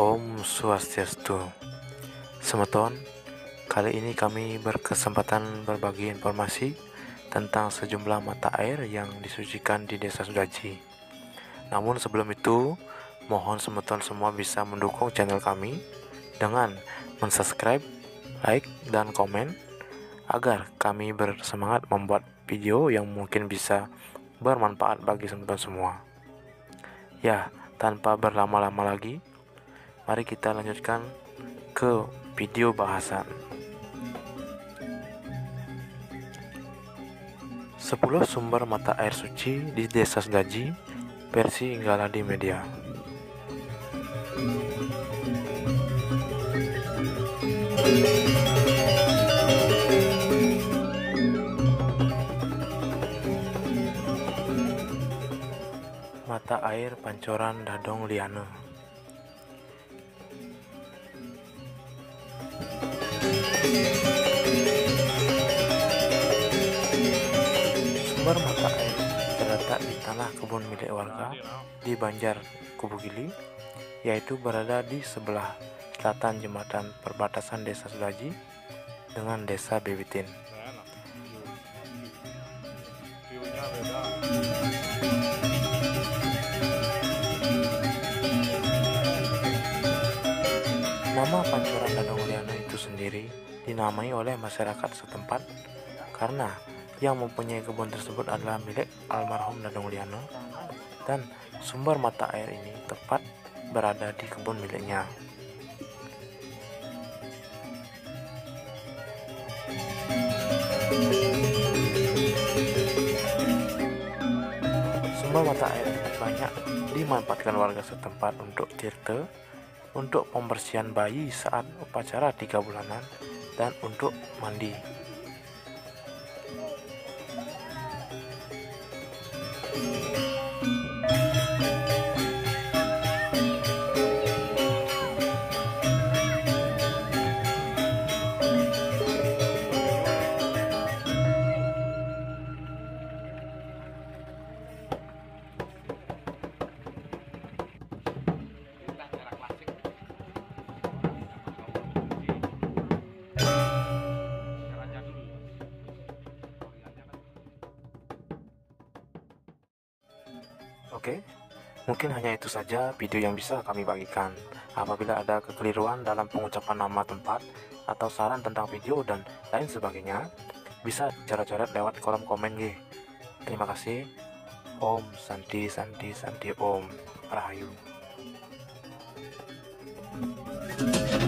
Om Swastiastu. Semeton, kali ini kami berkesempatan berbagi informasi tentang sejumlah mata air yang disucikan di Desa Sudaji. Namun sebelum itu, mohon semeton semua bisa mendukung channel kami dengan mensubscribe, like, dan komen agar kami bersemangat membuat video yang mungkin bisa bermanfaat bagi semeton semua. Ya, tanpa berlama-lama lagi, mari kita lanjutkan ke video bahasan. 10 sumber mata air suci di Desa Sudaji versi Galadi Media. Mata air Pancoran Dadong Liana. Sumber mata air terletak di tanah kebun milik warga di Banjar Kubukili, yaitu berada di sebelah selatan Jembatan Perbatasan Desa Sudaji dengan Desa Bebitin. Nama Pancoran Dadong Liana itu sendiri dinamai oleh masyarakat setempat karena yang mempunyai kebun tersebut adalah milik almarhum Dadong Liana, dan sumber mata air ini tepat berada di kebun miliknya. Sumber mata air banyak dimanfaatkan warga setempat untuk tirta, untuk pembersihan bayi saat upacara 3 bulanan, dan untuk mandi. Oke, mungkin hanya itu saja video yang bisa kami bagikan. Apabila ada kekeliruan dalam pengucapan nama tempat atau saran tentang video dan lain sebagainya, bisa coret-coret lewat kolom komen G. Terima kasih. Om Santi Santi Santi Om Rahayu.